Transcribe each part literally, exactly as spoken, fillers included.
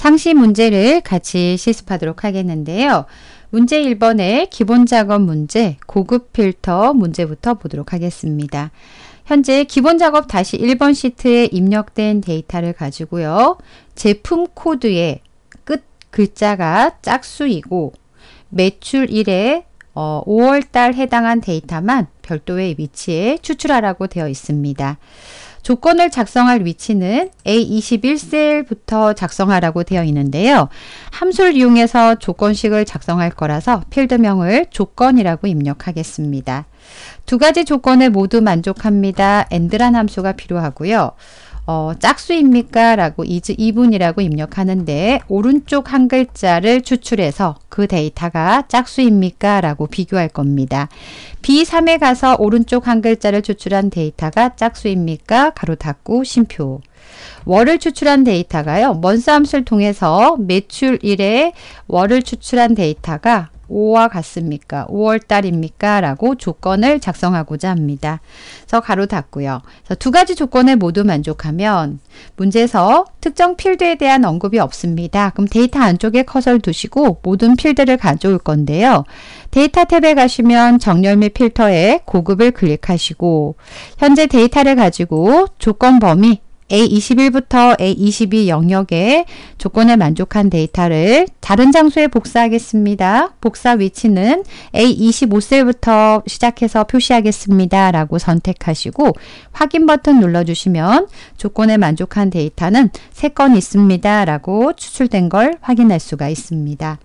상시 문제를 같이 실습하도록 하겠는데요. 문제 일 번의 기본 작업 문제, 고급 필터 문제부터 보도록 하겠습니다. 현재 기본 작업 다시 일 번 시트에 입력된 데이터를 가지고요. 제품 코드의 끝 글자가 짝수이고 매출일에 어, 오월달 해당한 데이터만 별도의 위치에 추출하라고 되어 있습니다. 조건을 작성할 위치는 에이 이십일 셀부터 작성하라고 되어 있는데요. 함수를 이용해서 조건식을 작성할 거라서 필드명을 조건이라고 입력하겠습니다. 두 가지 조건에 모두 만족합니다. and란 함수가 필요하고요. 어, 짝수입니까? 라고 is 이분이라고 입력하는데 오른쪽 한 글자를 추출해서 그 데이터가 짝수입니까? 라고 비교할 겁니다. 비 삼에 가서 오른쪽 한 글자를 추출한 데이터가 짝수입니까? 가로 닫고 쉼표. 월을 추출한 데이터가요. 먼스 함수를 통해서 매출일에 월을 추출한 데이터가 오와 같습니까? 오월달입니까? 라고 조건을 작성하고자 합니다. 그래서 가로 닫고요. 그래서 두 가지 조건에 모두 만족하면 문제에서 특정 필드에 대한 언급이 없습니다. 그럼 데이터 안쪽에 커서를 두시고 모든 필드를 가져올 건데요. 데이터 탭에 가시면 정렬 및 필터에 고급을 클릭하시고 현재 데이터를 가지고 조건 범위 에이 이십일부터 에이 이십이 영역에 조건에 만족한 데이터를 다른 장소에 복사하겠습니다. 복사 위치는 에이 이십오 셀부터 시작해서 표시하겠습니다. 라고 선택하시고 확인 버튼 눌러주시면 조건에 만족한 데이터는 세 건 있습니다. 라고 추출된 걸 확인할 수가 있습니다.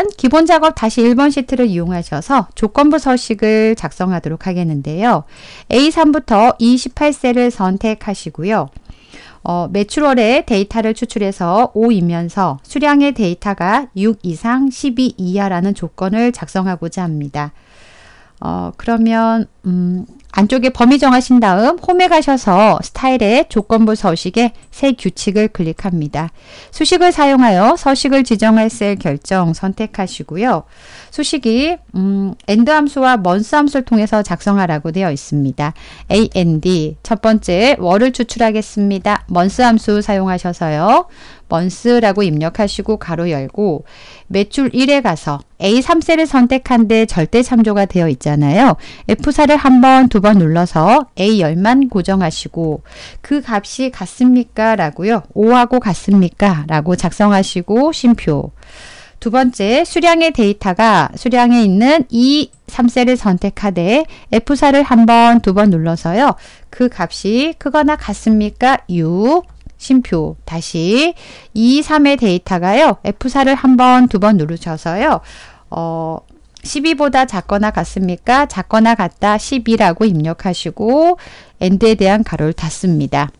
다음은 기본 작업 다시 일 번 시트를 이용하셔서 조건부 서식을 작성하도록 하겠는데요. 에이 삼부터 이 이십팔 셀을 선택하시고요. 어, 매출월에 데이터를 추출해서 오이면서 수량의 데이터가 육 이상, 십이 이하라는 조건을 작성하고자 합니다. 어, 그러면 음, 안쪽에 범위 정하신 다음 홈에 가셔서 스타일의 조건부 서식에 새 규칙을 클릭합니다. 수식을 사용하여 서식을 지정할 셀 결정 선택하시고요. 수식이 음, and 함수와 먼스 함수를 통해서 작성하라고 되어 있습니다. and 첫 번째 월을 추출하겠습니다. 먼스 함수 사용하셔서요. 먼스라고 입력하시고 가로 열고 매출 일에 가서 에이 삼 셀을 선택한 데 절대 참조가 되어 있잖아요. 에프 사를 한 번, 두 번 눌러서 에이 십만 고정하시고 그 값이 같습니까? 라고요. 오하고 같습니까? 라고 작성하시고 쉼표. 두 번째, 수량의 데이터가 수량에 있는 이 삼 셀을 선택하되 에프 사를 한 번, 두 번 눌러서요. 그 값이 크거나 같습니까? 육. 쉼표. 다시 이, 삼의 데이터가요. 에프 사를 한 번, 두 번 누르셔서요. 어, 십이보다 작거나 같습니까? 작거나 같다. 십이라고 입력하시고 and에 대한 가로를 닫습니다.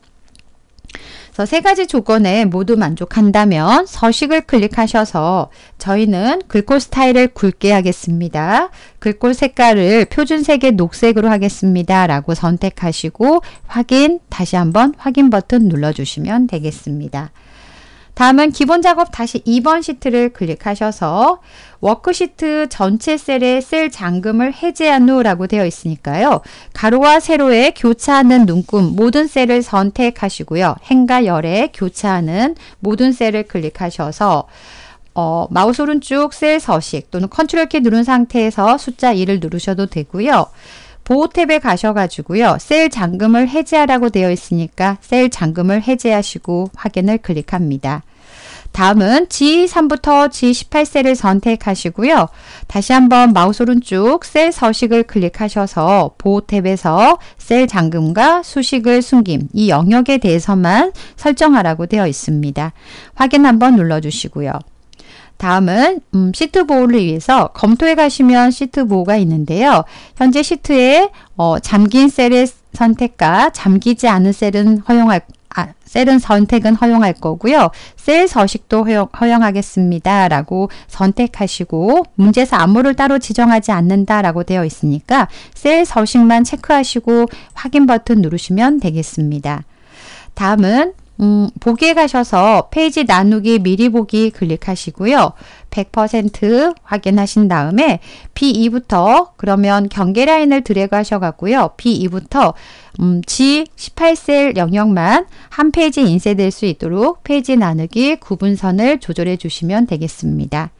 그래서 세 가지 조건에 모두 만족한다면 서식을 클릭하셔서 저희는 글꼴 스타일을 굵게 하겠습니다. 글꼴 색깔을 표준색의 녹색으로 하겠습니다. 라고 선택하시고 확인, 다시 한번 확인 버튼 눌러주시면 되겠습니다. 다음은 기본 작업 다시 이 번 시트를 클릭하셔서 워크시트 전체 셀에 셀 잠금을 해제한 후 라고 되어 있으니까요. 가로와 세로에 교차하는 눈금 모든 셀을 선택하시고요. 행과 열에 교차하는 모든 셀을 클릭하셔서 어, 마우스 오른쪽 셀 서식 또는 컨트롤 키 누른 상태에서 숫자 이를 누르셔도 되고요. 보호 탭에 가셔가지고요. 셀 잠금을 해제하라고 되어 있으니까 셀 잠금을 해제하시고 확인을 클릭합니다. 다음은 지 삼부터 지 십팔 셀을 선택하시고요. 다시 한번 마우스 오른쪽 셀 서식을 클릭하셔서 보호 탭에서 셀 잠금과 수식을 숨김 이 영역에 대해서만 설정하라고 되어 있습니다. 확인 한번 눌러주시고요. 다음은 음, 시트 보호를 위해서 검토에 가시면 시트 보호가 있는데요. 현재 시트에 어, 잠긴 셀의 선택과 잠기지 않은 셀은 허용할 아, 셀은 선택은 허용할 거고요. 셀 서식도 허용, 허용하겠습니다. 라고 선택하시고 문제에서 암호를 따로 지정하지 않는다 라고 되어 있으니까 셀 서식만 체크하시고 확인 버튼 누르시면 되겠습니다. 다음은 음, 보기에 가셔서 페이지 나누기 미리 보기 클릭하시고요. 백 퍼센트 확인하신 다음에 비 이부터 그러면 경계 라인을 드래그 하셔갖고요. 비 이부터 음, 지 십팔 셀 영역만 한 페이지 인쇄될 수 있도록 페이지 나누기 구분선을 조절해 주시면 되겠습니다.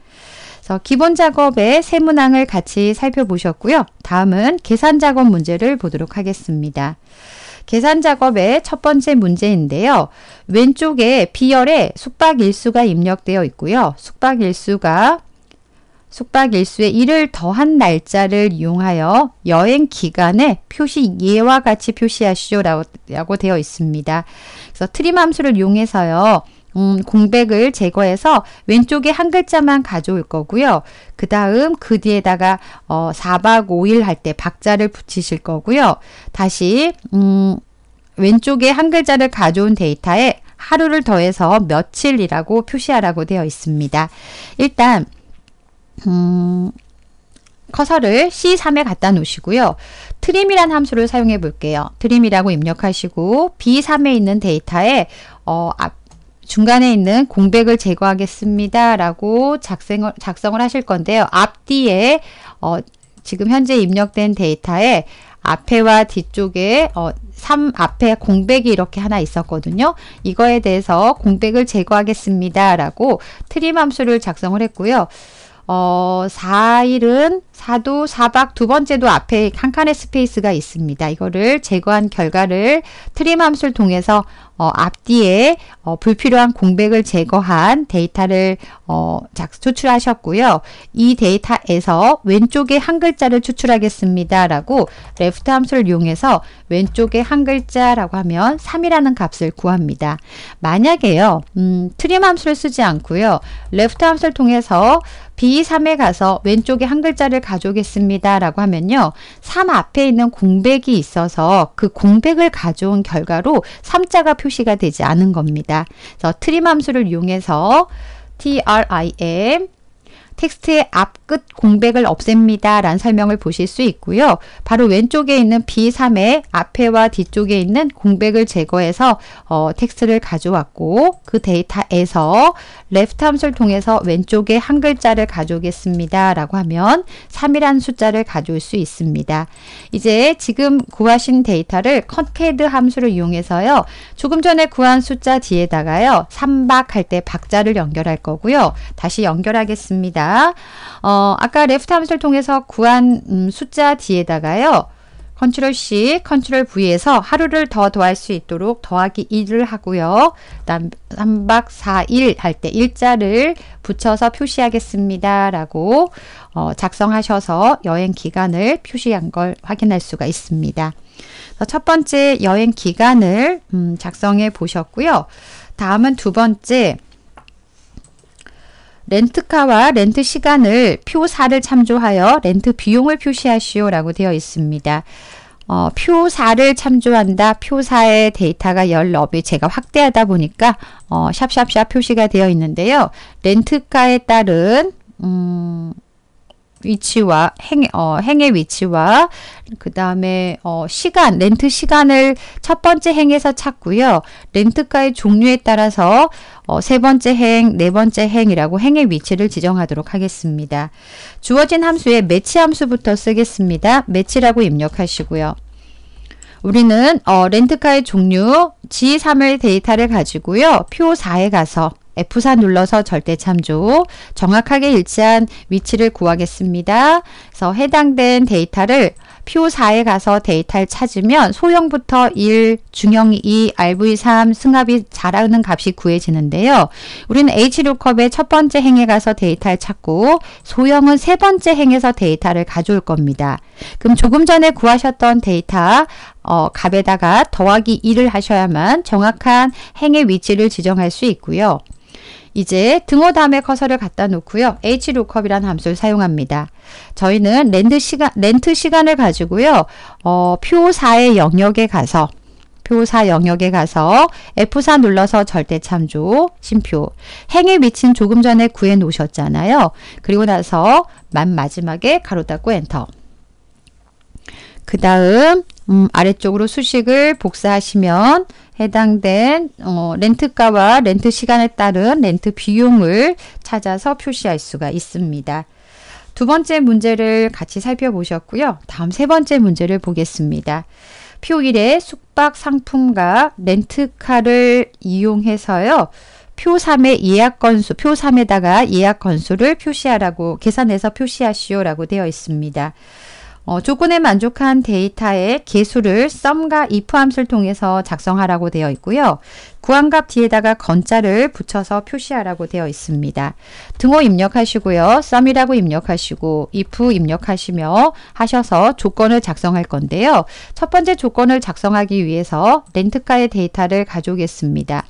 그래서 기본 작업의 세 문항을 같이 살펴보셨고요. 다음은 계산 작업 문제를 보도록 하겠습니다. 계산 작업의 첫 번째 문제인데요. 왼쪽에 B열에 숙박 일수가 입력되어 있고요. 숙박 일수가 숙박 일수의 일을 더한 날짜를 이용하여 여행 기간에 표시 예와 같이 표시하시오라고 되어 있습니다. 그래서 트림 함수를 이용해서요. 음, 공백을 제거해서 왼쪽에 한 글자만 가져올 거고요. 그 다음 그 뒤에다가 어, 사 박 오 일 할 때 박자를 붙이실 거고요. 다시 음, 왼쪽에 한 글자를 가져온 데이터에 하루를 더해서 며칠이라고 표시하라고 되어 있습니다. 일단 음, 커서를 씨 삼에 갖다 놓으시고요. 트림이란 함수를 사용해 볼게요. 트림이라고 입력하시고 비 삼에 있는 데이터에 어, 앞 중간에 있는 공백을 제거하겠습니다. 라고 작성을, 작성을 하실 건데요. 앞뒤에 어, 지금 현재 입력된 데이터에 앞에와 뒤쪽에 어, 삼 앞에 공백이 이렇게 하나 있었거든요. 이거에 대해서 공백을 제거하겠습니다. 라고 트림 함수를 작성을 했고요. 어, 사 일은 사도 사 박 두 번째도 앞에 한 칸의 스페이스가 있습니다. 이거를 제거한 결과를 트림 함수를 통해서 어, 앞뒤에 어, 불필요한 공백을 제거한 데이터를 어, 추출하셨고요. 이 데이터에서 왼쪽에 한 글자를 추출하겠습니다. 라고 레프트 함수를 이용해서 왼쪽에 한 글자라고 하면 삼이라는 값을 구합니다. 만약에요. 음, 트림 함수를 쓰지 않고요. 레프트 함수를 통해서 비 삼에 가서 왼쪽에 한 글자를 가져오겠습니다. 라고 하면요. 삼 앞에 있는 공백이 있어서 그 공백을 가져온 결과로 삼자가 표시가 되지 않은 겁니다. 그래서 트림 함수를 이용해서 트림 텍스트의 앞끝 공백을 없앱니다. 라는 설명을 보실 수 있고요. 바로 왼쪽에 있는 비 삼의 앞에와 뒤쪽에 있는 공백을 제거해서 어, 텍스트를 가져왔고 그 데이터에서 레프트 함수를 통해서 왼쪽에 한 글자를 가져오겠습니다. 라고 하면 삼이라는 숫자를 가져올 수 있습니다. 이제 지금 구하신 데이터를 컷헤드 함수를 이용해서요. 조금 전에 구한 숫자 뒤에다가요. 삼 박 할 때 박자를 연결할 거고요. 다시 연결하겠습니다. 어, 아까 레프트 함수를 통해서 구한 음, 숫자 뒤에다가요. 컨트롤 씨, 컨트롤 브이에서 하루를 더 더할 수 있도록 더하기 일을 하고요. 그 다음 삼 박 사 일 할 때 일자를 붙여서 표시하겠습니다. 라고 어, 작성하셔서 여행 기간을 표시한 걸 확인할 수가 있습니다. 첫 번째 여행 기간을 음, 작성해 보셨고요. 다음은 두 번째 렌트카와 렌트 시간을 표 사를 참조하여 렌트 비용을 표시하시오 라고 되어 있습니다. 어, 표 사를 참조한다. 표 사의 데이터가 십사 배 제가 확대하다 보니까 어, 샵샵샵 표시가 되어 있는데요. 렌트카에 따른 음, 위치와 행, 어, 행의 위치와 그 다음에 어, 시간, 렌트 시간을 첫 번째 행에서 찾고요. 렌트카의 종류에 따라서 어, 세 번째 행, 네 번째 행이라고 행의 위치를 지정하도록 하겠습니다. 주어진 함수에 매치 함수부터 쓰겠습니다. 매치라고 입력하시고요. 우리는 어, 렌트카의 종류 지 삼의 데이터를 가지고요. 표 사에 가서 에프 사 눌러서 절대 참조, 정확하게 일치한 위치를 구하겠습니다. 그래서 해당된 데이터를 표 사에 가서 데이터를 찾으면 소형부터 일, 중형이 이, 알브이 삼, 승합이 사라는 값이 구해지는데요. 우리는 에이치 룩업의 첫 번째 행에 가서 데이터를 찾고 소형은 세 번째 행에서 데이터를 가져올 겁니다. 그럼 조금 전에 구하셨던 데이터 어, 값에다가 더하기 일을 하셔야만 정확한 행의 위치를 지정할 수 있고요. 이제 등호 다음에 커서를 갖다 놓고요. 에이치 룩업이라는 함수를 사용합니다. 저희는 렌트 시간, 렌트 시간을 가지고요. 어, 표 사의 영역에 가서 표 사 영역에 가서 에프 사 눌러서 절대 참조, 심표, 행의 위치는 조금 전에 구해 놓으셨잖아요. 그리고 나서 맨 마지막에 가로 닫고 엔터. 그 다음 음, 아래쪽으로 수식을 복사하시면 해당된 어, 렌트가와 렌트 시간에 따른 렌트 비용을 찾아서 표시할 수가 있습니다. 두 번째 문제를 같이 살펴보셨고요. 다음 세 번째 문제를 보겠습니다. 표 일에 숙박 상품과 렌트카를 이용해서요. 표 삼의 예약 건수, 표 삼에다가 예약 건수를 표시하라고, 계산해서 표시하시오라고 되어 있습니다. 어, 조건에 만족한 데이터의 개수를 썸과 if 함수를 통해서 작성하라고 되어 있고요. 구함값 뒤에다가 건자를 붙여서 표시하라고 되어 있습니다. 등호 입력하시고요. 썸이라고 입력하시고 if 입력하시며 하셔서 조건을 작성할 건데요. 첫 번째 조건을 작성하기 위해서 렌트카의 데이터를 가져오겠습니다.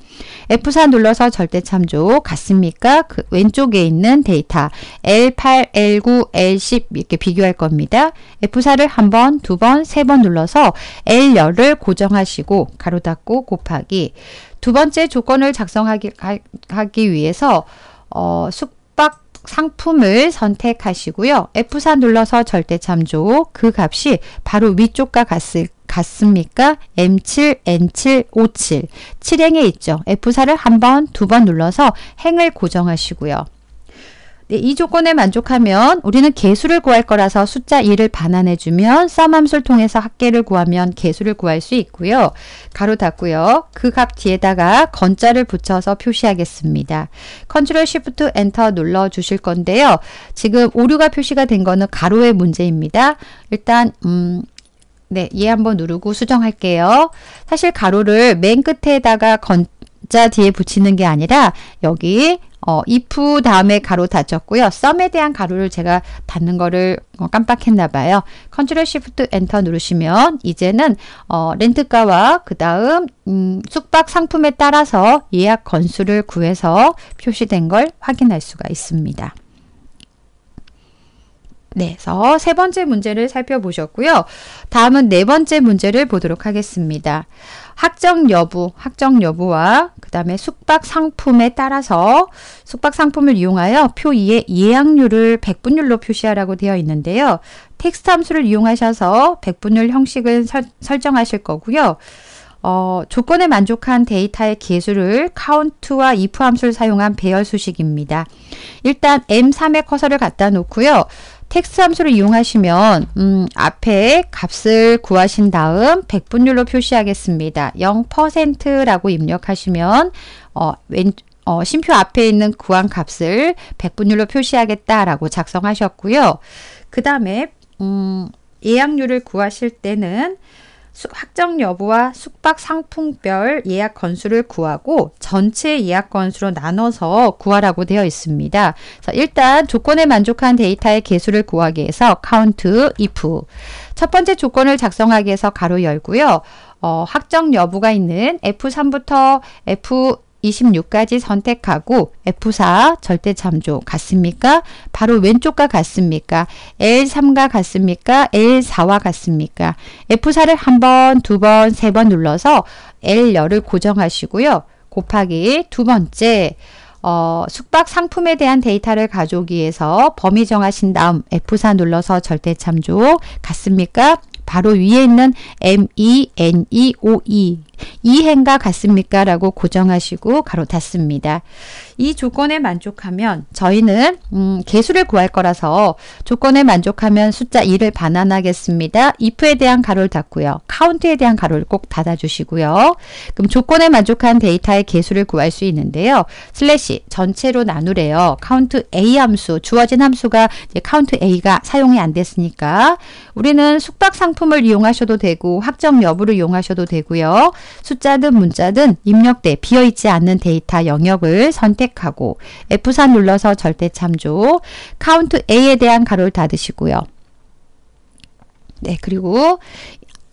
에프 사 눌러서 절대참조 같습니까? 그 왼쪽에 있는 데이터 엘 팔, 엘 구, 엘 십 이렇게 비교할 겁니다. 에프 사를 한 번, 두 번, 세 번 눌러서 엘 십을 고정하시고 가로 닫고 곱하기. 두 번째 조건을 작성하기 하기 위해서 어, 숙박 상품을 선택하시고요. 에프 사 눌러서 절대참조 그 값이 바로 위쪽과 같을 같습니까? 엠 칠, 엔 칠, 오 칠. 칠 행에 있죠. 에프 사를 한 번, 두 번 눌러서 행을 고정하시고요. 네, 이 조건에 만족하면 우리는 개수를 구할 거라서 숫자 이를 반환해주면 썸 함수를 통해서 합계를 구하면 개수를 구할 수 있고요. 가로 닫고요. 그 값 뒤에다가 건자를 붙여서 표시하겠습니다. 컨트롤 쉬프트 엔터 눌러 주실 건데요. 지금 오류가 표시가 된 거는 가로의 문제입니다. 일단 음... 네, 얘 한번 누르고 수정할게요. 사실 가로를 맨 끝에다가 건자 뒤에 붙이는 게 아니라 여기 어, if 다음에 가로 닫혔고요. 썸에 대한 가로를 제가 닫는 거를 어, 깜빡했나 봐요. 컨트롤 쉬프트 엔터 누르시면 이제는 어, 렌트가와 그 다음 음, 숙박 상품에 따라서 예약 건수를 구해서 표시된 걸 확인할 수가 있습니다. 네, 그래서 세 번째 문제를 살펴보셨고요. 다음은 네 번째 문제를 보도록 하겠습니다. 학정 여부, 학정 여부와 그 다음에 숙박 상품에 따라서 숙박 상품을 이용하여 표 이에 예약률을 백분율로 표시하라고 되어 있는데요. 텍스트 함수를 이용하셔서 백분율 형식을 설, 설정하실 거고요. 어, 조건에 만족한 데이터의 개수를 count와 if 함수를 사용한 배열 수식입니다. 일단 엠 삼에 커서를 갖다 놓고요. 텍스트 함수를 이용하시면 음, 앞에 값을 구하신 다음 백분율로 표시하겠습니다. 영 퍼센트라고 입력하시면 어, 왼, 어, 심표 앞에 있는 구한 값을 백분율로 표시하겠다라고 작성하셨고요. 그 다음에 음, 예약률을 구하실 때는 확정 여부와 숙박 상품별 예약 건수를 구하고 전체 예약 건수로 나눠서 구하라고 되어 있습니다. 자, 일단 조건에 만족한 데이터의 개수를 구하기 위해서 count, if 첫 번째 조건을 작성하기 위해서 가로 열고요. 어, 확정 여부가 있는 에프 삼부터 에프 이십육까지 선택하고 에프 사 절대참조 같습니까? 바로 왼쪽과 같습니까? 엘 삼과 같습니까? 엘 사와 같습니까? 에프 사를 한 번, 두 번, 세 번 눌러서 엘 십을 고정하시고요. 곱하기 두 번째 어, 숙박 상품에 대한 데이터를 가져오기 위해서 범위 정하신 다음 에프 사 눌러서 절대참조 같습니까? 바로 위에 있는 엠 이, 엔 이, 오 이 이 행과 같습니까? 라고 고정하시고 가로 닫습니다. 이 조건에 만족하면 저희는 음, 개수를 구할 거라서 조건에 만족하면 숫자 이를 반환하겠습니다. if에 대한 가로를 닫고요. count에 대한 가로를 꼭 닫아주시고요. 그럼 조건에 만족한 데이터의 개수를 구할 수 있는데요. 슬래시 전체로 나누래요. count a 함수, 주어진 함수가 이제 count a가 사용이 안 됐으니까 우리는 숙박 상품을 이용하셔도 되고 확정 여부를 이용하셔도 되고요. 숫자든 문자든 입력돼 비어있지 않는 데이터 영역을 선택하고 에프 사 눌러서 절대참조 카운트 A에 대한 가로를 닫으시고요. 네, 그리고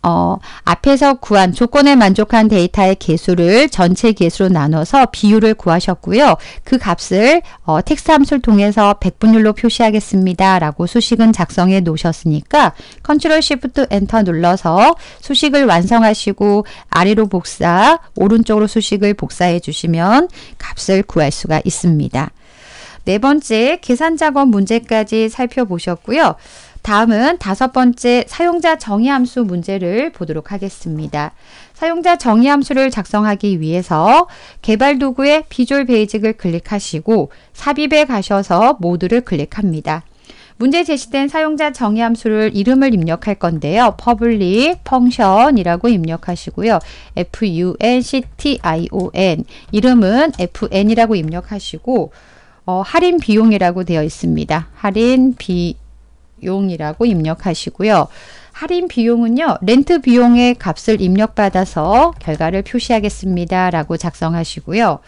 어, 앞에서 구한 조건에 만족한 데이터의 개수를 전체 개수로 나눠서 비율을 구하셨고요. 그 값을 어, 텍스트 함수를 통해서 백분율로 표시하겠습니다. 라고 수식은 작성해 놓으셨으니까 컨트롤 쉬프트 엔터 눌러서 수식을 완성하시고 아래로 복사, 오른쪽으로 수식을 복사해 주시면 값을 구할 수가 있습니다. 네 번째 계산 작업 문제까지 살펴보셨고요. 다음은 다섯 번째 사용자 정의 함수 문제를 보도록 하겠습니다. 사용자 정의 함수를 작성하기 위해서 개발 도구의 비주얼 베이직을 클릭하시고 삽입에 가셔서 모두를 클릭합니다. 문제 제시된 사용자 정의 함수를 이름을 입력할 건데요. public function이라고 입력하시고요. function, 이름은 fn이라고 입력하시고 어, 할인 비용이라고 되어 있습니다. 할인 비용이라고 입력하시고요. 할인 비용은요, 렌트 비용의 값을 입력받아서 결과를 표시하겠습니다 라고 작성하시고요.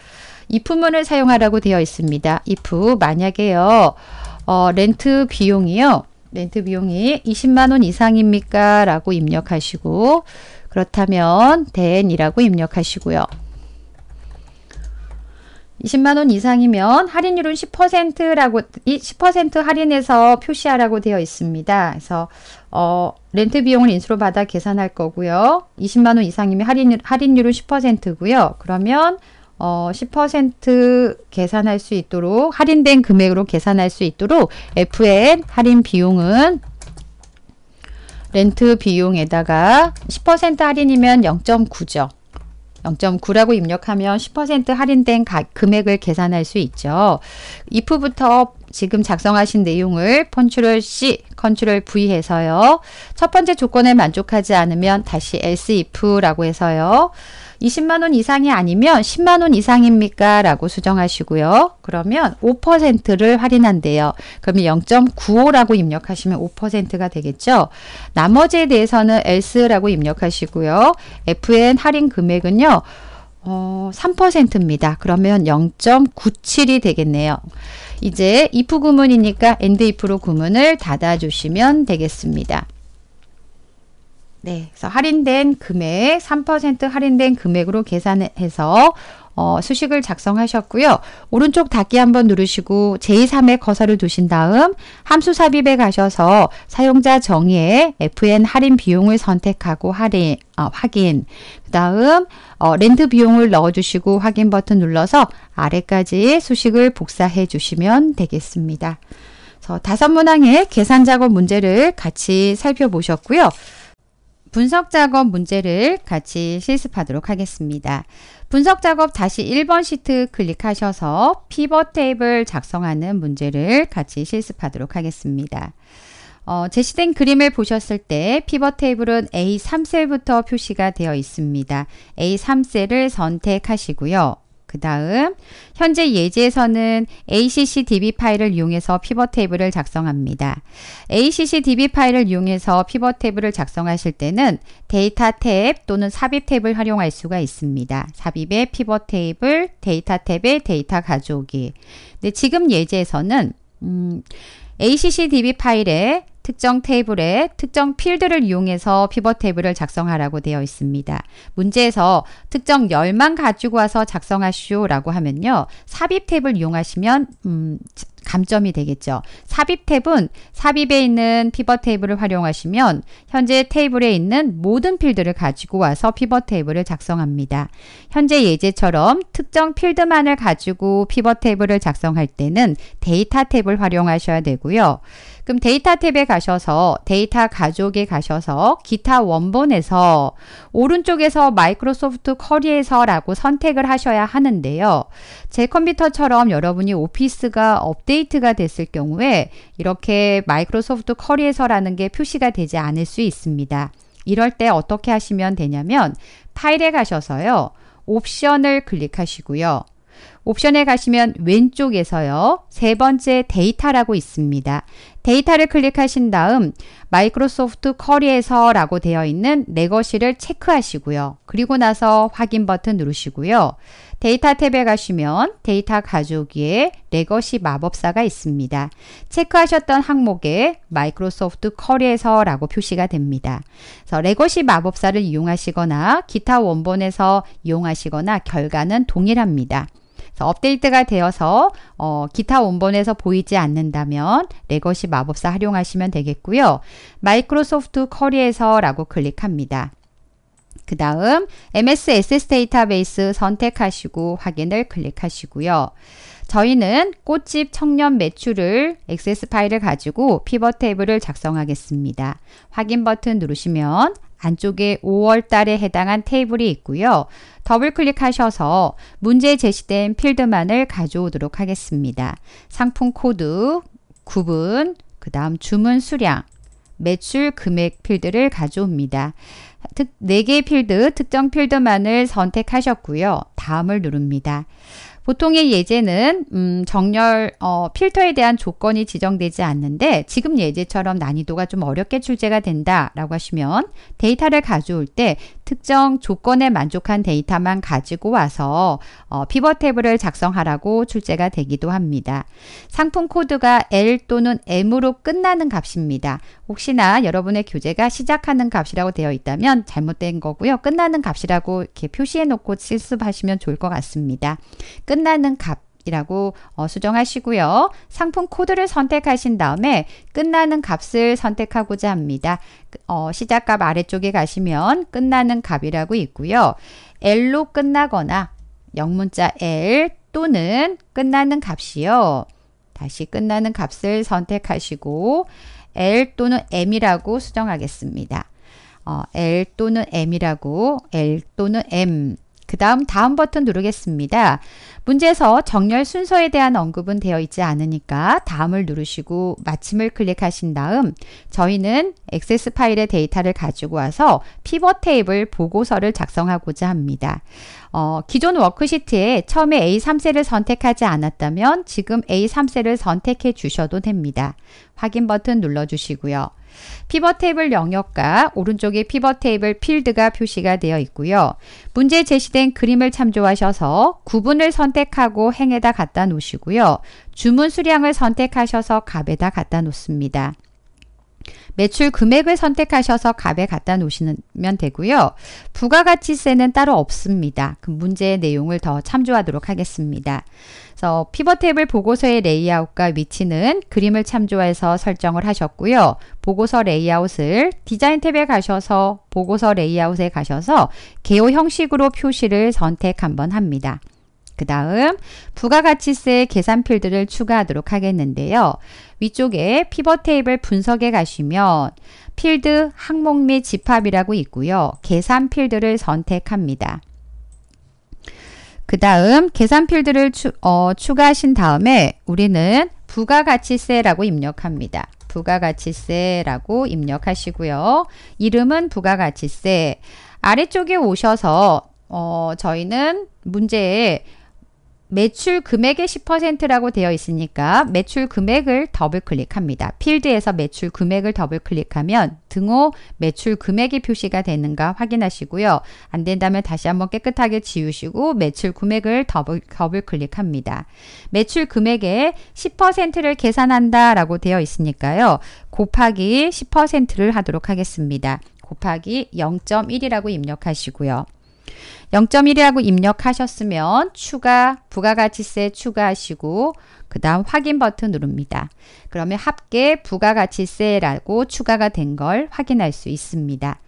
if문을 사용하라고 되어 있습니다. if 만약에요, 어, 렌트 비용이요. 렌트 비용이 이십만 원 이상입니까? 라고 입력하시고, 그렇다면 then 이라고 입력하시고요. 이십만 원 이상이면 할인율은 십 퍼센트라고, 십 퍼센트 할인해서 표시하라고 되어 있습니다. 그래서, 어, 렌트 비용을 인수로 받아 계산할 거고요. 이십만 원 이상이면 할인, 할인율은 십 퍼센트고요. 그러면, 어, 십 퍼센트 계산할 수 있도록, 할인된 금액으로 계산할 수 있도록 에프엔 할인 비용은 렌트 비용에다가 십 퍼센트 할인이면 영 점 구죠. 영 점 구라고 입력하면 십 퍼센트 할인된 가, 금액을 계산할 수 있죠. if부터 지금 작성하신 내용을 컨트롤 씨, 컨트롤 브이 해서요. 첫 번째 조건에 만족하지 않으면 다시 else if라고 해서요. 이십만 원 이상이 아니면 십만 원 이상입니까? 라고 수정하시고요. 그러면 오 퍼센트를 할인한대요. 그러면 영 점 구오라고 입력하시면 오 퍼센트가 되겠죠. 나머지에 대해서는 else라고 입력하시고요. 에프엔 할인 금액은요, 어, 삼 퍼센트입니다. 그러면 영 점 구칠이 되겠네요. 이제 if 구문이니까 end if로 구문을 닫아주시면 되겠습니다. 네, 그래서 할인된 금액, 삼 퍼센트 할인된 금액으로 계산해서 어, 수식을 작성하셨고요. 오른쪽 닫기 한번 누르시고 제이, 삼에 커서를 두신 다음 함수 삽입에 가셔서 사용자 정의에 에프엔 할인 비용을 선택하고 할인, 어, 확인, 그 다음 어, 렌트 비용을 넣어주시고 확인 버튼 눌러서 아래까지 수식을 복사해 주시면 되겠습니다. 그래서 다섯 문항의 계산 작업 문제를 같이 살펴보셨고요. 분석 작업 문제를 같이 실습하도록 하겠습니다. 분석 작업 다시 일 번 시트 클릭하셔서 피벗 테이블 작성하는 문제를 같이 실습하도록 하겠습니다. 어, 제시된 그림을 보셨을 때 피벗 테이블은 에이 삼 셀부터 표시가 되어 있습니다. 에이 삼 셀을 선택하시고요. 그 다음 현재 예제에서는 에이씨씨 디비 파일을 이용해서 피벗 테이블을 작성합니다. 에이씨씨 디비 파일을 이용해서 피벗 테이블을 작성하실 때는 데이터 탭 또는 삽입 탭을 활용할 수가 있습니다. 삽입에 피벗 테이블, 데이터 탭에 데이터 가져오기. 근데 지금 예제에서는 음, 에이씨씨 디비 파일에 특정 테이블에 특정 필드를 이용해서 피벗 테이블을 작성하라고 되어 있습니다. 문제에서 특정 열만 가지고 와서 작성하시오 라고 하면요, 삽입 탭을 이용하시면 음, 감점이 되겠죠. 삽입 탭은 삽입에 있는 피벗 테이블을 활용하시면 현재 테이블에 있는 모든 필드를 가지고 와서 피벗 테이블을 작성합니다. 현재 예제처럼 특정 필드만을 가지고 피벗 테이블을 작성할 때는 데이터 탭을 활용하셔야 되고요. 그럼 데이터 탭에 가셔서 데이터 가족에 가셔서 기타 원본에서 오른쪽에서 마이크로소프트 커리에서 라고 선택을 하셔야 하는데요. 제 컴퓨터처럼 여러분이 오피스가 업데이트가 됐을 경우에 이렇게 마이크로소프트 커리에서 라는 게 표시가 되지 않을 수 있습니다. 이럴 때 어떻게 하시면 되냐면 파일에 가셔서요, 옵션을 클릭하시고요. 옵션에 가시면 왼쪽에서요, 세 번째 데이터라고 있습니다. 데이터를 클릭하신 다음 마이크로소프트 커리에서 라고 되어 있는 내 것이를 체크하시고요. 그리고 나서 확인 버튼 누르시고요. 데이터 탭에 가시면 데이터 가져오기에 내 것이 마법사가 있습니다. 체크하셨던 항목에 마이크로소프트 커리에서 라고 표시가 됩니다. 그래서 레거시 마법사를 이용하시거나 기타 원본에서 이용하시거나 결과는 동일합니다. 업데이트가 되어서 어, 기타 원본에서 보이지 않는다면 레거시 마법사 활용하시면 되겠고요. 마이크로소프트 커리에서 라고 클릭합니다. 그 다음 엠에스 에스에스 데이터베이스 선택하시고 확인을 클릭하시고요. 저희는 꽃집 청년 매출을 엑스에스 파일을 가지고 피벗 테이블을 작성하겠습니다. 확인 버튼 누르시면 안쪽에 오월 달에 해당한 테이블이 있고요. 더블 클릭하셔서 문제에 제시된 필드만을 가져오도록 하겠습니다. 상품 코드, 구분, 그 다음 주문 수량, 매출 금액 필드를 가져옵니다. 네 개의 필드, 특정 필드만을 선택하셨고요. 다음을 누릅니다. 보통의 예제는 음, 정렬 어, 필터에 대한 조건이 지정되지 않는데 지금 예제처럼 난이도가 좀 어렵게 출제가 된다라고 하시면 데이터를 가져올 때 특정 조건에 만족한 데이터만 가지고 와서 어, 피벗 테이블을 작성하라고 출제가 되기도 합니다. 상품 코드가 엘 또는 엠으로 끝나는 값입니다. 혹시나 여러분의 교재가 시작하는 값이라고 되어 있다면 잘못된 거고요. 끝나는 값이라고 이렇게 표시해 놓고 실습하시면 좋을 것 같습니다. 끝나는 값이라고 어, 수정하시고요. 상품 코드를 선택하신 다음에 끝나는 값을 선택하고자 합니다. 어, 시작값 아래쪽에 가시면 끝나는 값이라고 있고요. 엘로 끝나거나 영문자 엘 또는 끝나는 값이요. 다시 끝나는 값을 선택하시고 엘 또는 엠이라고 수정하겠습니다. 어, 엘 또는 엠이라고 엘 또는 엠 그 다음 다음 버튼 누르겠습니다. 문제에서 정렬 순서에 대한 언급은 되어 있지 않으니까 다음을 누르시고 마침을 클릭하신 다음 저희는 엑스에스 파일의 데이터를 가지고 와서 피벗 테이블 보고서를 작성하고자 합니다. 어, 기존 워크시트에 처음에 에이 삼 셀을 선택하지 않았다면 지금 에이 삼 셀을 선택해 주셔도 됩니다. 확인 버튼 눌러주시고요. 피벗 테이블 영역과 오른쪽에 피벗 테이블 필드가 표시가 되어 있고요. 문제에 제시된 그림을 참조하셔서 구분을 선택하고 행에다 갖다 놓으시고요. 주문 수량을 선택하셔서 값에다 갖다 놓습니다. 매출 금액을 선택하셔서 값에 갖다 놓으시면 되고요. 부가가치세는 따로 없습니다. 그 문제의 내용을 더 참조하도록 하겠습니다. 그래서 피벗 테이블 보고서의 레이아웃과 위치는 그림을 참조해서 설정을 하셨고요. 보고서 레이아웃을 디자인 탭에 가셔서 보고서 레이아웃에 가셔서 개요 형식으로 표시를 선택 한번 합니다. 그 다음 부가가치세 계산 필드를 추가하도록 하겠는데요. 위쪽에 피벗 테이블 분석에 가시면 필드 항목 및 집합이라고 있고요. 계산 필드를 선택합니다. 그 다음 계산 필드를 추, 어, 추가하신 다음에 우리는 부가가치세라고 입력합니다. 부가가치세라고 입력하시고요. 이름은 부가가치세. 아래쪽에 오셔서 어, 저희는 문제에 매출 금액의 십 퍼센트라고 되어 있으니까 매출 금액을 더블 클릭합니다. 필드에서 매출 금액을 더블 클릭하면 등호 매출 금액이 표시가 되는가 확인하시고요. 안 된다면 다시 한번 깨끗하게 지우시고 매출 금액을 더블, 더블 클릭합니다. 매출 금액의 십 퍼센트를 계산한다 라고 되어 있으니까요. 곱하기 십 퍼센트를 하도록 하겠습니다. 곱하기 영 점 일이라고 입력하시고요. 영 점 일이라고 입력하셨으면 추가, 부가가치세 추가하시고 그 다음 확인 버튼 누릅니다. 그러면 합계 부가가치세라고 추가가 된 걸 확인할 수 있습니다.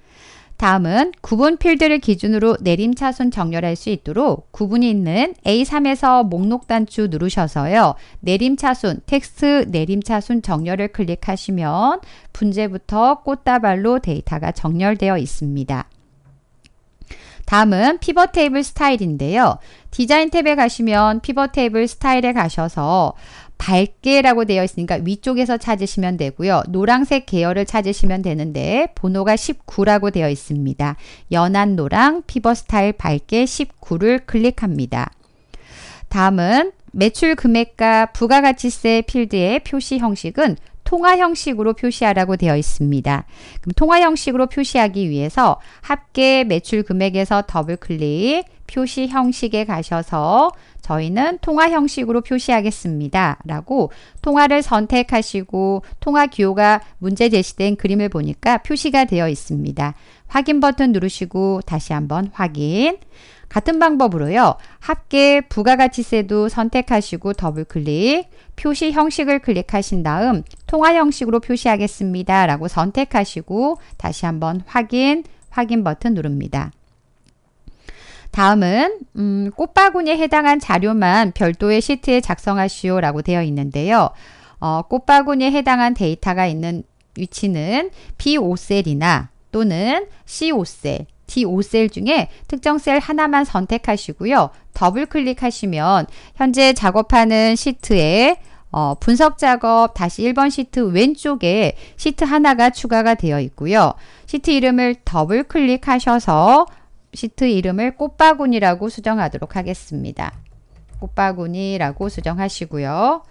다음은 구분 필드를 기준으로 내림차순 정렬할 수 있도록 구분이 있는 에이 삼에서 목록 단추 누르셔서요. 내림차순, 텍스트 내림차순 정렬을 클릭하시면 분재부터 꽃다발로 데이터가 정렬되어 있습니다. 다음은 피벗 테이블 스타일인데요. 디자인 탭에 가시면 피벗 테이블 스타일에 가셔서 밝게라고 되어 있으니까 위쪽에서 찾으시면 되고요. 노란색 계열을 찾으시면 되는데 번호가 십구라고 되어 있습니다. 연한 노랑 피벗 스타일 밝게 십구를 클릭합니다. 다음은 매출 금액과 부가가치세 필드의 표시 형식은 통화 형식으로 표시하라고 되어 있습니다. 그럼 통화 형식으로 표시하기 위해서 합계 매출 금액에서 더블 클릭, 표시 형식에 가셔서 저희는 통화 형식으로 표시하겠습니다. 라고 통화를 선택하시고 통화 기호가 문제 제시된 그림을 보니까 표시가 되어 있습니다. 확인 버튼 누르시고 다시 한번 확인. 같은 방법으로요. 합계 부가가치세도 선택하시고 더블클릭, 표시 형식을 클릭하신 다음 통화 형식으로 표시하겠습니다. 라고 선택하시고 다시 한번 확인, 확인 버튼 누릅니다. 다음은 음, 꽃바구니에 해당한 자료만 별도의 시트에 작성하시오 라고 되어 있는데요. 어, 꽃바구니에 해당한 데이터가 있는 위치는 비 오 셀이나 또는 씨 오 셀, 디 오 셀 중에 특정 셀 하나만 선택하시고요. 더블 클릭하시면 현재 작업하는 시트에 어, 분석 작업 다시 일 번 시트 왼쪽에 시트 하나가 추가가 되어 있고요. 시트 이름을 더블 클릭하셔서 시트 이름을 꽃바구니라고 수정하도록 하겠습니다. 꽃바구니라고 수정하시고요.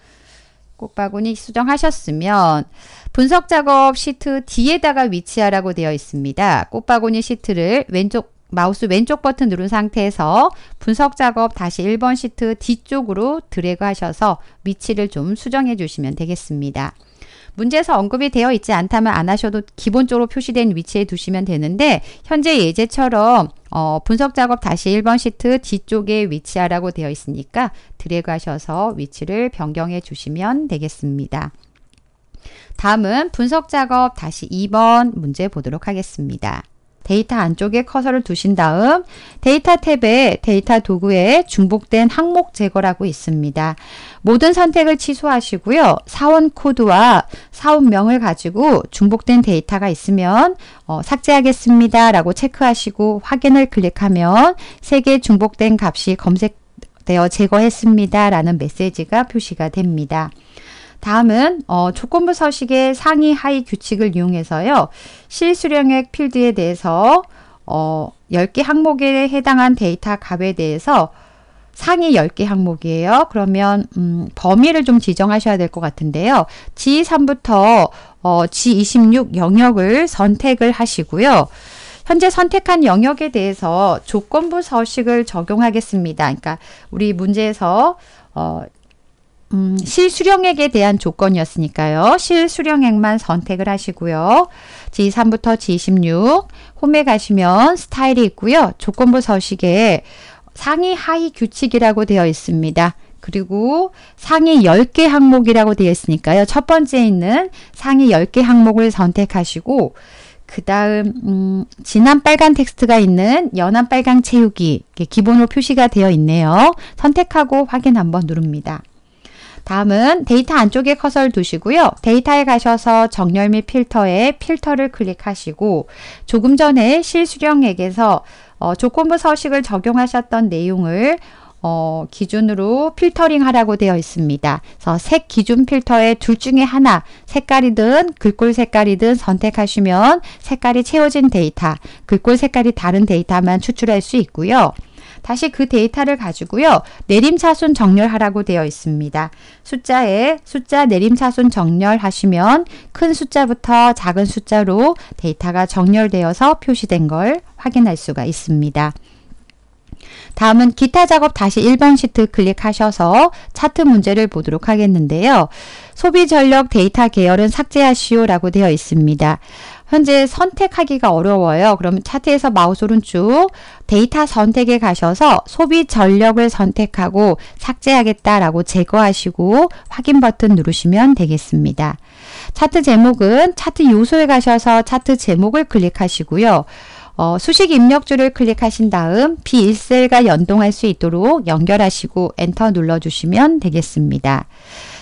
꽃바구니 수정하셨으면 분석 작업 시트 D에다가 위치하라고 되어 있습니다. 꽃바구니 시트를 왼쪽 마우스 왼쪽 버튼 누른 상태에서 분석 작업 다시 일 번 시트 뒤쪽으로 드래그 하셔서 위치를 좀 수정해 주시면 되겠습니다. 문제에서 언급이 되어 있지 않다면 안 하셔도 기본적으로 표시된 위치에 두시면 되는데 현재 예제처럼 어, 분석 작업 다시 일 번 시트 뒤쪽에 위치하라고 되어 있으니까 드래그 하셔서 위치를 변경해 주시면 되겠습니다. 다음은 분석 작업 다시 이 번 문제 보도록 하겠습니다. 데이터 안쪽에 커서를 두신 다음 데이터 탭에 데이터 도구에 중복된 항목 제거라고 있습니다. 모든 선택을 취소하시고요. 사원 코드와 사원명을 가지고 중복된 데이터가 있으면 어, 삭제하겠습니다 라고 체크하시고 확인을 클릭하면 세 개 중복된 값이 검색되어 제거했습니다 라는 메시지가 표시가 됩니다. 다음은 어, 조건부 서식의 상위 하위 규칙을 이용해서요. 실수령액 필드에 대해서 어, 열 개 항목에 해당한 데이터 값에 대해서 상위 열 개 항목이에요. 그러면 음, 범위를 좀 지정하셔야 될 것 같은데요. 지 삼부터 어, 지 이십육 영역을 선택을 하시고요. 현재 선택한 영역에 대해서 조건부 서식을 적용하겠습니다. 그러니까 우리 문제에서 어, 음, 실수령액에 대한 조건이었으니까요. 실수령액만 선택을 하시고요. 지 삼부터 지 이십육 홈에 가시면 스타일이 있고요. 조건부 서식에 상위 하위 규칙이라고 되어 있습니다. 그리고 상위 열 개 항목이라고 되어 있으니까요. 첫 번째 있는 상위 열 개 항목을 선택하시고 그 다음 음, 진한 빨간 텍스트가 있는 연한 빨강 채우기 기본으로 표시가 되어 있네요. 선택하고 확인 한번 누릅니다. 다음은 데이터 안쪽에 커서를 두시고요. 데이터에 가셔서 정렬 및 필터에 필터를 클릭하시고 조금 전에 실수령액에서 어, 조건부 서식을 적용하셨던 내용을 어, 기준으로 필터링 하라고 되어 있습니다. 그래서 색 기준 필터의 둘 중에 하나, 색깔이든 글꼴 색깔이든 선택하시면 색깔이 채워진 데이터, 글꼴 색깔이 다른 데이터만 추출할 수 있고요. 다시 그 데이터를 가지고요. 내림차순 정렬하라고 되어 있습니다. 숫자에 숫자 내림차순 정렬하시면 큰 숫자부터 작은 숫자로 데이터가 정렬되어서 표시된 걸 확인할 수가 있습니다. 다음은 기타 작업 다시 일 번 시트 클릭하셔서 차트 문제를 보도록 하겠는데요. 소비 전력 데이터 계열은 삭제하시오 라고 되어 있습니다. 현재 선택하기가 어려워요. 그럼 차트에서 마우스 오른쪽 데이터 선택에 가셔서 소비 전력을 선택하고 삭제하겠다라고 제거하시고 확인 버튼 누르시면 되겠습니다. 차트 제목은 차트 요소에 가셔서 차트 제목을 클릭하시고요. 어, 수식 입력줄을 클릭하신 다음 비 일 셀과 연동할 수 있도록 연결하시고 엔터 눌러주시면 되겠습니다.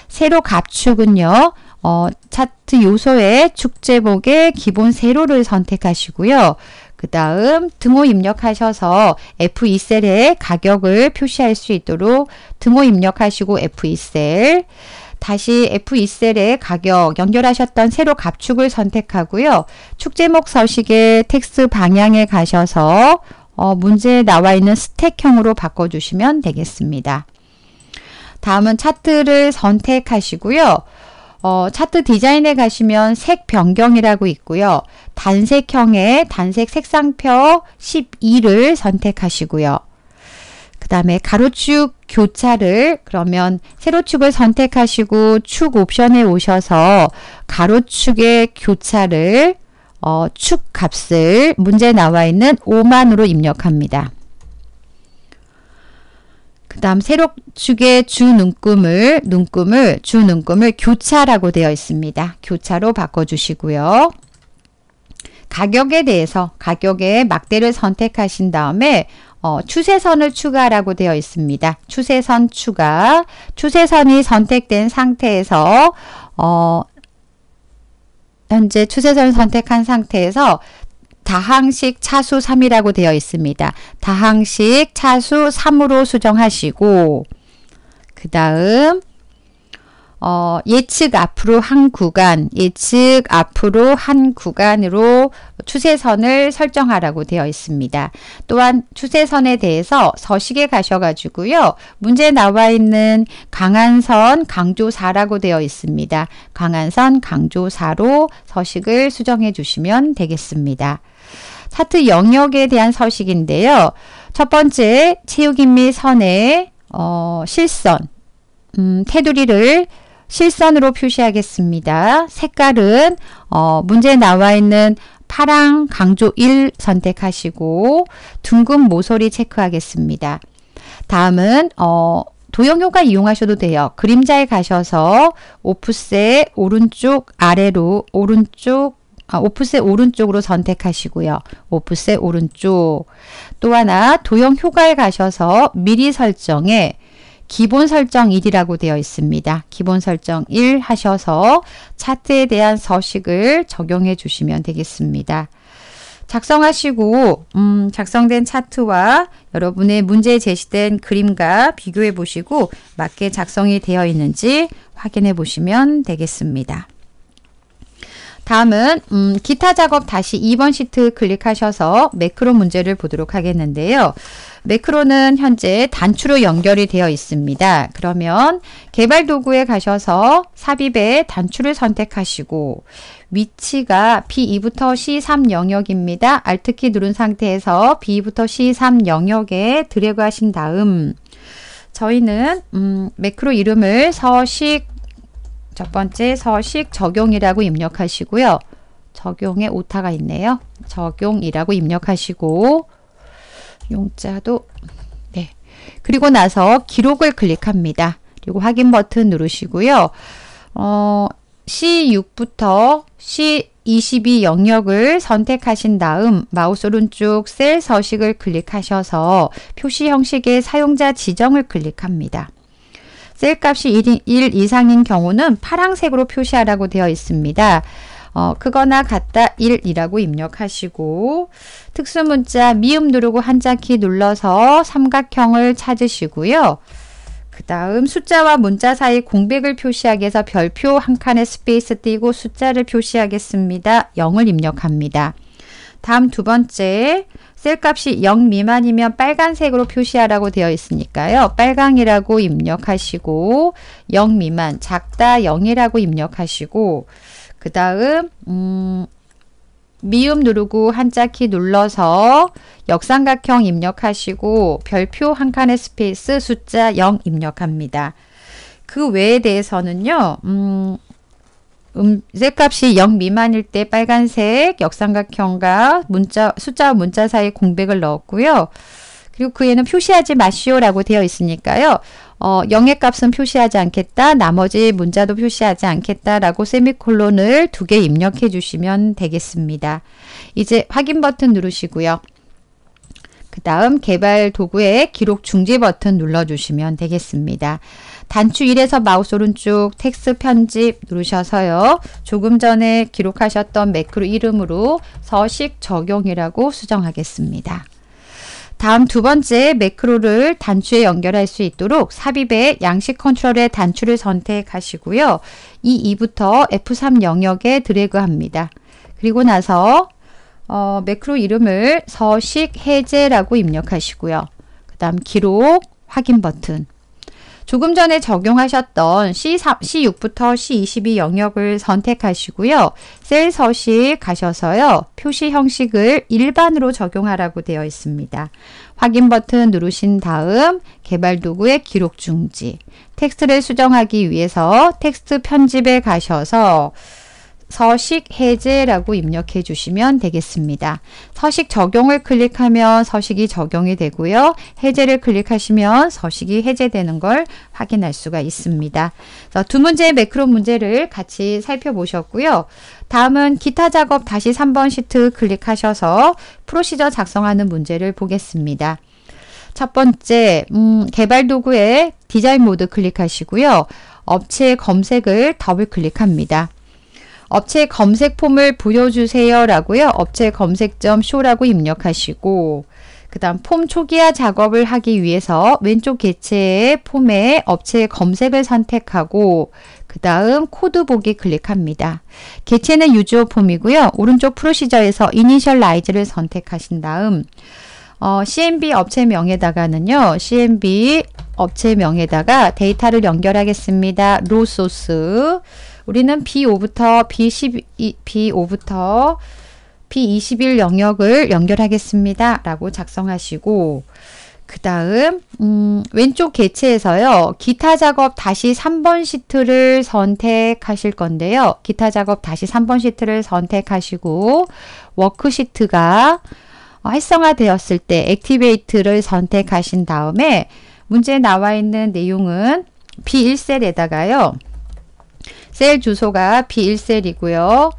세로 갑축은요. 어, 차트 요소의 축 제목의 기본 세로를 선택하시고요. 그 다음 등호 입력하셔서 에프 이 셀에 가격을 표시할 수 있도록 등호 입력하시고 에프 이 셀 다시 에프 이 셀에 가격 연결하셨던 세로 갑축을 선택하고요. 축 제목 서식의 텍스트 방향에 가셔서 어, 문제에 나와 있는 스택형으로 바꿔주시면 되겠습니다. 다음은 차트를 선택하시고요. 어, 차트 디자인에 가시면 색 변경이라고 있고요. 단색형의 단색 색상표 십이를 선택하시고요. 그 다음에 가로축 교차를 그러면 세로축을 선택하시고 축 옵션에 오셔서 가로축의 교차를 어, 축 값을 문제 나와 있는 오만으로 입력합니다. 그 다음 세로축의 주눈금을 눈금을 주눈금을 교차라고 되어 있습니다. 교차로 바꿔주시고요. 가격에 대해서 가격의 막대를 선택하신 다음에 어, 추세선을 추가라고 되어 있습니다. 추세선 추가. 추세선이 선택된 상태에서 어, 현재 추세선을 선택한 상태에서 다항식 차수 삼이라고 되어 있습니다. 다항식 차수 삼으로 수정하시고 그 다음 어, 예측 앞으로 한 구간, 예측 앞으로 한 구간으로 추세선을 설정하라고 되어 있습니다. 또한 추세선에 대해서 서식에 가셔가지고요. 문제 나와 있는 강한선 강조사라고 되어 있습니다. 강한선 강조사로 서식을 수정해 주시면 되겠습니다. 차트 영역에 대한 서식인데요. 첫 번째, 채우긴 및 선의 어, 실선, 음, 테두리를 실선으로 표시하겠습니다. 색깔은 어, 문제에 나와 있는 파랑 강조 일 선택하시고 둥근 모서리 체크하겠습니다. 다음은 어, 도형효과 이용하셔도 돼요. 그림자에 가셔서 오프셋 오른쪽 아래로 오른쪽 아, 오프셋 오른쪽으로 선택하시고요. 오프셋 오른쪽 또 하나 도형효과에 가셔서 미리 설정에 기본 설정 일이라고 되어 있습니다. 기본 설정 일 하셔서 차트에 대한 서식을 적용해 주시면 되겠습니다. 작성하시고 음, 작성된 차트와 여러분의 문제에 제시된 그림과 비교해 보시고 맞게 작성이 되어 있는지 확인해 보시면 되겠습니다. 다음은 음, 기타 작업 다시 이 번 시트 클릭하셔서 매크로 문제를 보도록 하겠는데요. 매크로는 현재 단추로 연결이 되어 있습니다. 그러면 개발 도구에 가셔서 삽입에 단추를 선택하시고 위치가 비 이부터 씨 삼 영역입니다. 알트키 누른 상태에서 비 이부터 씨 삼 영역에 드래그 하신 다음 저희는 음, 매크로 이름을 서식 첫 번째 서식 적용이라고 입력하시고요. 적용에 오타가 있네요. 적용이라고 입력하시고 용자도 네. 그리고 나서 기록을 클릭합니다. 그리고 확인 버튼 누르시고요. 어, 씨 육부터 씨 이십이 영역을 선택하신 다음 마우스 오른쪽 셀 서식을 클릭하셔서 표시 형식의 사용자 지정을 클릭합니다. 셀 값이 일 이상인 경우는 파란색으로 표시하라고 되어 있습니다. 어, 크거나 같다 일이라고 입력하시고 특수문자 미음 누르고 한자키 눌러서 삼각형을 찾으시고요. 그 다음 숫자와 문자 사이 공백을 표시하기 위해서 별표 한 칸에 스페이스 띄고 숫자를 표시하겠습니다. 영을 입력합니다. 다음 두 번째 셀 값이 영 미만이면 빨간색으로 표시하라고 되어 있으니까요. 빨강이라고 입력하시고 영 미만 작다 영이라고 입력하시고 그 다음 음, 미음 누르고 한자키 눌러서 역삼각형 입력하시고 별표 한 칸에 스페이스 숫자 영 입력합니다. 그 외에 대해서는요. 음, 음, 셀값이 영 미만일 때 빨간색 역삼각형과 문자, 숫자와 문자 사이 공백을 넣었고요. 그리고 그에는 표시하지 마시오라고 되어 있으니까요. 어, 영의 값은 표시하지 않겠다. 나머지 문자도 표시하지 않겠다라고 세미콜론을 두 개 입력해 주시면 되겠습니다. 이제 확인 버튼 누르시고요. 그 다음 개발 도구에 기록 중지 버튼 눌러주시면 되겠습니다. 단추 일에서 마우스 오른쪽 텍스트 편집 누르셔서요. 조금 전에 기록하셨던 매크로 이름으로 서식 적용이라고 수정하겠습니다. 다음 두 번째 매크로를 단추에 연결할 수 있도록 삽입에 양식 컨트롤의 단추를 선택하시고요. 이 이부터 에프 삼 영역에 드래그합니다. 그리고 나서 어, 매크로 이름을 서식 해제라고 입력하시고요. 그 다음 기록 확인 버튼 조금 전에 적용하셨던 씨 육부터 씨 이십이 영역을 선택하시고요. 셀 서식 가셔서요. 표시 형식을 일반으로 적용하라고 되어 있습니다. 확인 버튼 누르신 다음 개발 도구의 기록 중지. 텍스트를 수정하기 위해서 텍스트 편집에 가셔서 서식 해제라고 입력해 주시면 되겠습니다. 서식 적용을 클릭하면 서식이 적용이 되고요. 해제를 클릭하시면 서식이 해제되는 걸 확인할 수가 있습니다. 두 문제의 매크로 문제를 같이 살펴보셨고요. 다음은 기타 작업 다시 삼 번 시트 클릭하셔서 프로시저 작성하는 문제를 보겠습니다. 첫 번째, 음, 개발 도구의 디자인 모드 클릭하시고요. 업체 검색을 더블 클릭합니다. 업체 검색 폼을 보여주세요 라고요. 업체 검색점 쇼라고 입력하시고, 그 다음 폼 초기화 작업을 하기 위해서 왼쪽 개체의 폼에 업체 검색을 선택하고, 그 다음 코드 보기 클릭합니다. 개체는 유저 폼이고요. 오른쪽 프로시저에서 이니셜라이즈를 선택하신 다음 어, 씨엠비 업체명에다가는요. 씨엠비 업체명에다가 데이터를 연결하겠습니다. 로 소스. 우리는 비 오부터 비 십이, 비 오부터 비 이십일 영역을 연결하겠습니다. 라고 작성하시고, 그 다음 음, 왼쪽 개체에서요. 기타 작업 다시 삼 번 시트를 선택하실 건데요. 기타 작업 다시 삼 번 시트를 선택하시고, 워크시트가 활성화되었을 때 액티베이트를 선택하신 다음에 문제에 나와 있는 내용은 비 일 셀에다가요. 셀 주소가 비 일 셀이고요.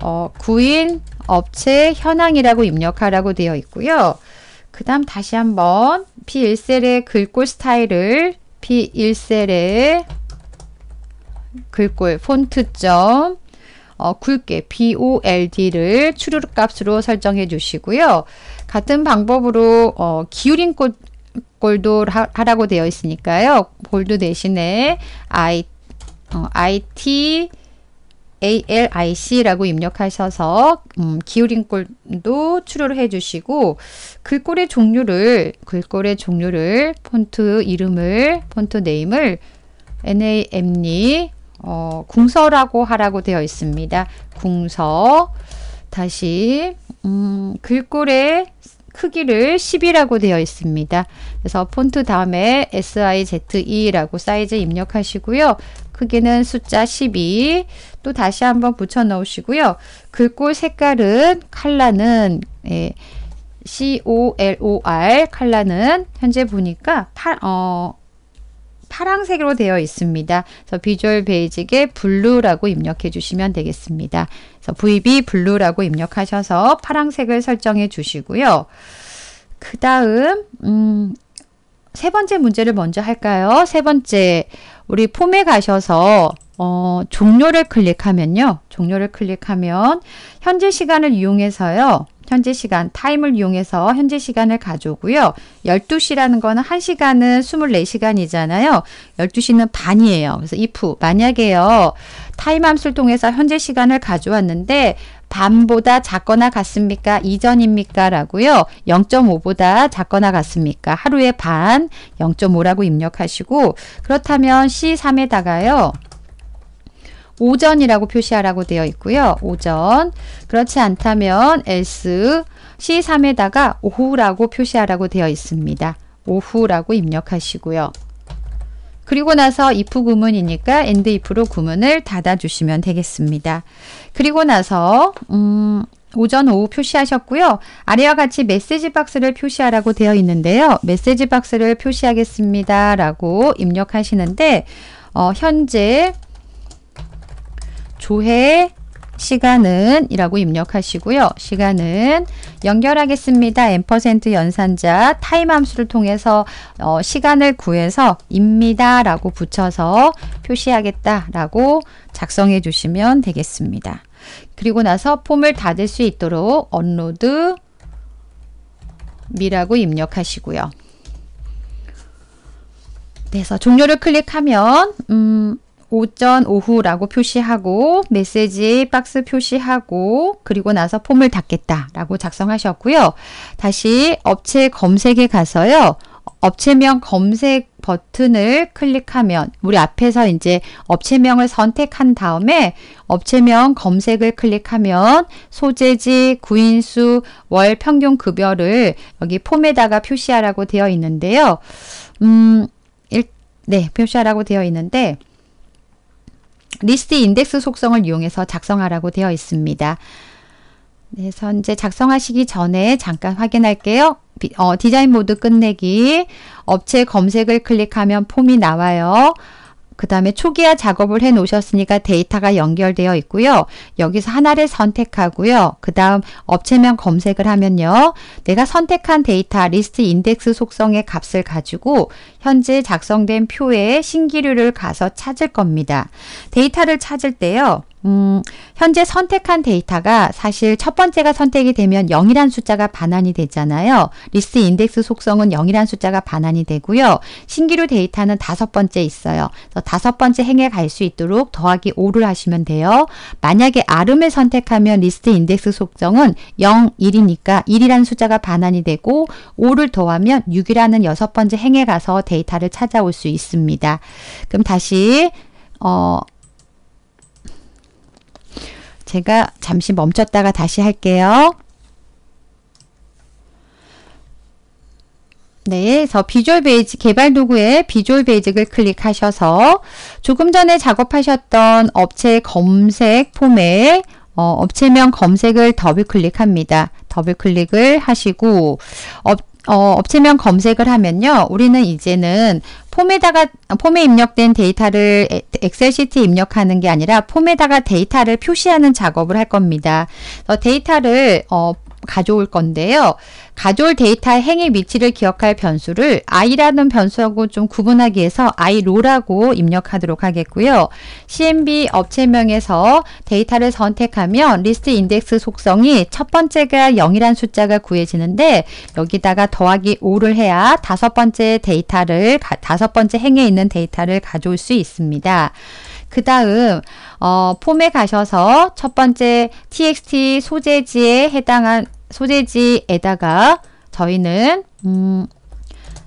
어, 구인 업체 현황이라고 입력하라고 되어 있고요. 그 다음 다시 한번 비 일 셀의 글꼴 스타일을 비 일 셀의 글꼴 폰트점 어, 굵게 보ld를 추르륵 값으로 설정해 주시고요. 같은 방법으로 어, 기울인 꼴, 꼴도 하라고 되어 있으니까요. 볼드 대신에 I, 어, 아이티 에이엘아이씨라고 입력하셔서 음, 기울인 꼴도 추려를 해주시고, 글꼴의 종류를 글꼴의 종류를 폰트 이름을 폰트 네임을 엔 에이 엠 이 어, 궁서라고 하라고 되어 있습니다. 궁서 다시 음, 글꼴의 크기를 십이라고 되어 있습니다. 그래서 폰트 다음에 사이즈라고 사이즈 입력하시고요. 크기는 숫자 십이 또 다시 한번 붙여 넣으시고요. 글꼴 색깔은 컬러는 예, 컬러 컬러는 현재 보니까 파, 어, 파랑색으로 되어 있습니다. 그래서 비주얼 베이직에 블루라고 입력해 주시면 되겠습니다. 그래서 브이비 블루라고 입력하셔서 파랑색을 설정해 주시고요. 그 다음 음, 세 번째 문제를 먼저 할까요? 세 번째, 우리 폼에 가셔서 어, 종료를 클릭하면요. 종료를 클릭하면 현재 시간을 이용해서요. 현재 시간, 타임을 이용해서 현재 시간을 가져오고요. 열두 시라는 거는 한 시간은 이십사 시간이잖아요. 열두 시는 반이에요. 그래서 if, 만약에요. 타임 함수를 통해서 현재 시간을 가져왔는데 반보다 작거나 같습니까? 이전입니까? 라고요. 영 점 오보다 작거나 같습니까? 하루의 반, 영 점 오라고 입력하시고, 그렇다면 씨 삼에다가요. 오전이라고 표시하라고 되어 있고요. 오전. 그렇지 않다면 else 씨 삼에다가 오후라고 표시하라고 되어 있습니다. 오후라고 입력하시고요. 그리고 나서 if 구문이니까 and if로 구문을 닫아주시면 되겠습니다. 그리고 나서 음, 오전, 오후 표시하셨고요. 아래와 같이 메시지 박스를 표시하라고 되어 있는데요. 메시지 박스를 표시하겠습니다. 라고 입력하시는데 어, 현재 조회 시간은 이라고 입력하시고요. 시간은 연결하겠습니다. 앰퍼센드 연산자 타임 함수를 통해서 어, 시간을 구해서 입니다 라고 붙여서 표시하겠다 라고 작성해 주시면 되겠습니다. 그리고 나서 폼을 닫을 수 있도록 언로드 미라고 입력하시고요. 그래서 종료를 클릭하면 음, 오전, 오후라고 표시하고 메시지 박스 표시하고 그리고 나서 폼을 닫겠다라고 작성하셨고요. 다시 업체 검색에 가서요. 업체명 검색 버튼을 클릭하면 우리 앞에서 이제 업체명을 선택한 다음에 업체명 검색을 클릭하면 소재지, 구인수, 월 평균 급여를 여기 폼에다가 표시하라고 되어 있는데요. 음, 일, 네, 표시하라고 되어 있는데 리스트 인덱스 속성을 이용해서 작성하라고 되어 있습니다. 그래서 이제 작성하시기 전에 잠깐 확인할게요. 어, 디자인 모드 끝내기 업체 검색을 클릭하면 폼이 나와요. 그 다음에 초기화 작업을 해 놓으셨으니까 데이터가 연결되어 있고요. 여기서 하나를 선택하고요. 그 다음 업체명 검색을 하면요. 내가 선택한 데이터 리스트 인덱스 속성의 값을 가지고 현재 작성된 표에 신기류를 가서 찾을 겁니다. 데이터를 찾을 때요. 음, 현재 선택한 데이터가 사실 첫 번째가 선택이 되면 영이란 숫자가 반환이 되잖아요. 리스트 인덱스 속성은 영이란 숫자가 반환이 되고요. 신기루 데이터는 다섯 번째 있어요. 그래서 다섯 번째 행에 갈 수 있도록 더하기 오를 하시면 돼요. 만약에 아름을 선택하면 리스트 인덱스 속성은 영, 일이니까 일이란 숫자가 반환이 되고 오를 더하면 육이라는 여섯 번째 행에 가서 데이터를 찾아올 수 있습니다. 그럼 다시 어... 제가 잠시 멈췄다가 다시 할게요. 네, 그래서 비주얼 베이직 개발 도구에 비주얼 베이직을 클릭하셔서 조금 전에 작업하셨던 업체 검색 폼에 어, 업체명 검색을 더블 클릭합니다. 더블 클릭을 하시고 업, 어, 업체명 검색을 하면요. 우리는 이제는 폼에다가 폼에 입력된 데이터를 엑셀 시트에 입력하는 게 아니라 폼에다가 데이터를 표시하는 작업을 할 겁니다. 그래서 데이터를 어, 가져올 건데요. 가져올 데이터의 행의 위치를 기억할 변수를 i라는 변수하고 좀 구분하기 위해서 iRow라고 입력하도록 하겠고요. 씨엠비 업체명에서 데이터를 선택하면 리스트 인덱스 속성이 첫 번째가 영이란 숫자가 구해지는데 여기다가 더하기 오를 해야 다섯 번째 데이터를 다섯 번째 행에 있는 데이터를 가져올 수 있습니다. 그 다음 어, 폼에 가셔서 첫 번째 txt 소재지에 해당한 소재지에다가 저희는 음,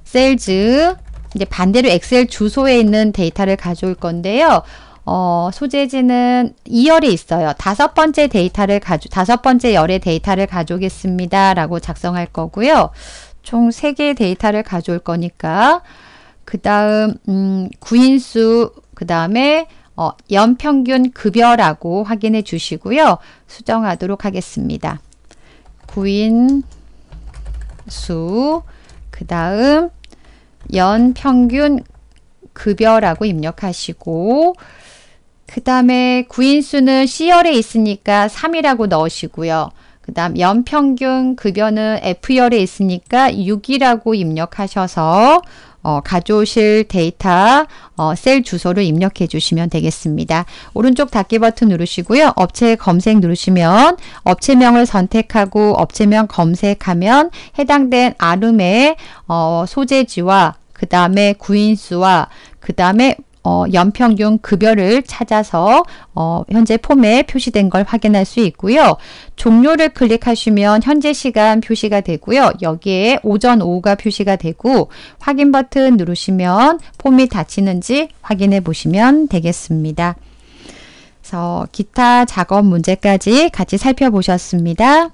셀즈 이제 반대로 엑셀 주소에 있는 데이터를 가져올 건데요. 어, 소재지는 이 열에 있어요. 다섯 번째 데이터를 가져 다섯 번째 열의 데이터를 가져오겠습니다. 라고 작성할 거고요. 총 세 개의 데이터를 가져올 거니까 그 다음 음, 구인수 그 다음에 어, 연평균 급여라고 확인해 주시고요. 수정하도록 하겠습니다. 구인 수, 그 다음 연평균 급여라고 입력하시고 그 다음에 구인 수는 씨열에 있으니까 삼이라고 넣으시고요. 그 다음 연평균 급여는 에프열에 있으니까 육이라고 입력하셔서 어, 가져오실 데이터 어, 셀 주소를 입력해 주시면 되겠습니다. 오른쪽 닫기 버튼 누르시고요. 업체 검색 누르시면 업체명을 선택하고 업체명 검색하면 해당된 아름의 어, 소재지와 그 다음에 구인수와 그 다음에 어, 연평균 급여를 찾아서 어, 현재 폼에 표시된 걸 확인할 수 있고요. 종료를 클릭하시면 현재 시간 표시가 되고요. 여기에 오전, 오후가 표시가 되고 확인 버튼 누르시면 폼이 닫히는지 확인해 보시면 되겠습니다. 그래서 기타 작업 문제까지 같이 살펴보셨습니다.